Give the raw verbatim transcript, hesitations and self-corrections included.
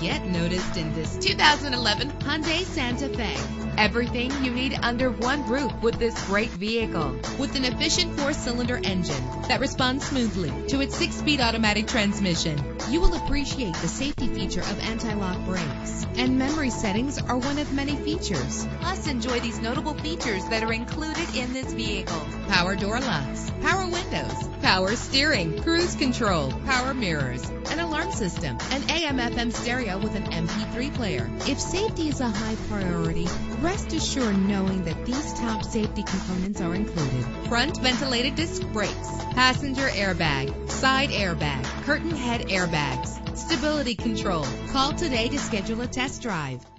Get noticed in this two thousand eleven Hyundai Santa Fe. Everything you need under one roof with this great vehicle. With an efficient four-cylinder engine that responds smoothly to its six-speed automatic transmission, you will appreciate the safety feature of anti-lock brakes. And memory settings are one of many features. Plus, enjoy these notable features that are included in this vehicle. Power door locks, power windows, power steering, cruise control, power mirrors, an alarm system, an A M F M stereo with an M P three player. If safety is a high priority, rest assured knowing that these top safety components are included. Front ventilated disc brakes, passenger airbag, side airbag, curtain head airbags, stability control. Call today to schedule a test drive.